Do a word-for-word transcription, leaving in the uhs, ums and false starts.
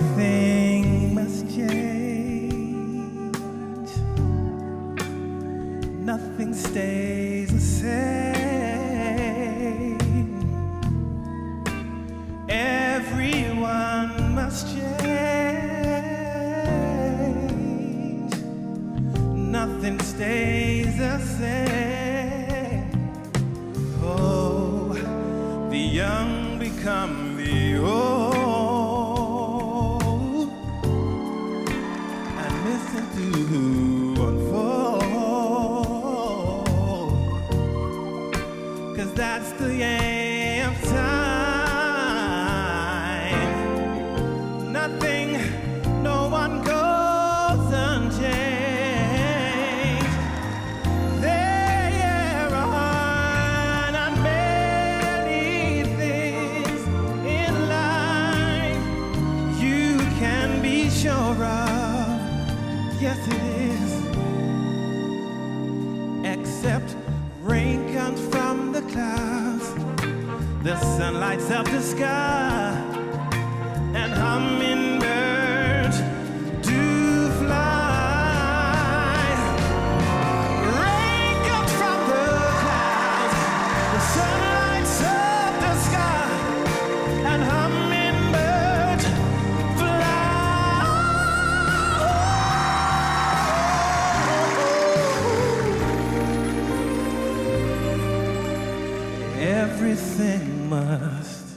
everything must change. Nothing stays the same. Everyone must change. Nothing stays the same. Oh, the young become the old. To unfold, 'cause that's the end of time. Nothing, no one goes unchanged. There are not many things in life you can be sure of. Yes, it is. Except rain comes from the clouds, the sun lights up the sky, and hummingbirds do fly. Rain comes from the clouds, the sun lights up the sky, and hummingbirds. Everything must